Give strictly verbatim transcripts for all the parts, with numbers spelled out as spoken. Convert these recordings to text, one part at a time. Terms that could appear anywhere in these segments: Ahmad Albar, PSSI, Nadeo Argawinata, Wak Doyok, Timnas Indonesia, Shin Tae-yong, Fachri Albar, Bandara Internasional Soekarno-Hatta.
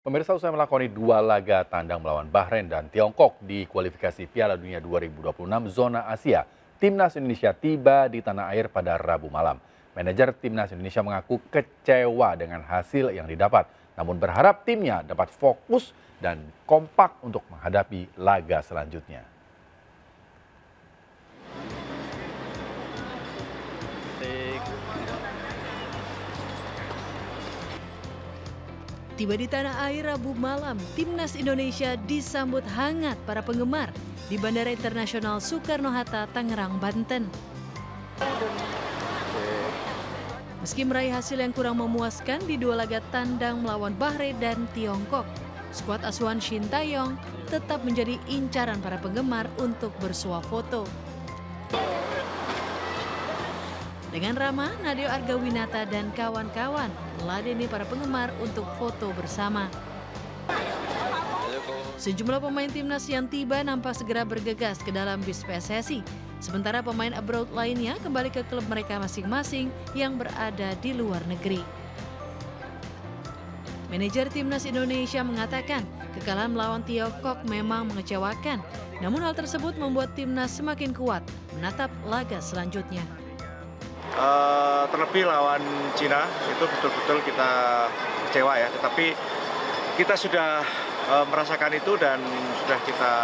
Pemirsa, usai melakoni dua laga tandang melawan Bahrain dan Tiongkok di kualifikasi Piala Dunia dua ribu dua puluh enam zona Asia, Timnas Indonesia tiba di tanah air pada Rabu malam. Manajer Timnas Indonesia mengaku kecewa dengan hasil yang didapat, namun berharap timnya dapat fokus dan kompak untuk menghadapi laga selanjutnya. Tiba di tanah air Rabu malam, Timnas Indonesia disambut hangat para penggemar di Bandara Internasional Soekarno-Hatta, Tangerang, Banten. Meski meraih hasil yang kurang memuaskan di dua laga tandang melawan Bahrain dan Tiongkok, skuad asuhan Shin Tae-yong tetap menjadi incaran para penggemar untuk bersuah foto. Dengan ramah, Nadeo Argawinata dan kawan-kawan meladeni para penggemar untuk foto bersama. Sejumlah pemain timnas yang tiba nampak segera bergegas ke dalam bis P S S I, sementara pemain abroad lainnya kembali ke klub mereka masing-masing yang berada di luar negeri. Manajer Timnas Indonesia mengatakan kekalahan melawan Tiongkok memang mengecewakan, namun hal tersebut membuat timnas semakin kuat menatap laga selanjutnya. Uh, terlebih lawan Cina itu betul-betul kita kecewa ya, tetapi kita sudah uh, merasakan itu dan sudah kita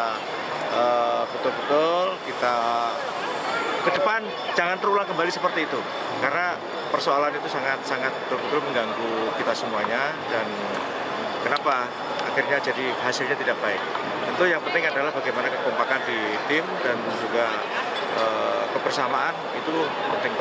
betul-betul uh, kita ke depan jangan terulang kembali seperti itu, karena persoalan itu sangat-sangat betul-betul mengganggu kita semuanya dan kenapa akhirnya jadi hasilnya tidak baik. Tentu yang penting adalah bagaimana kekompakan di tim dan juga uh, kebersamaan itu penting banget.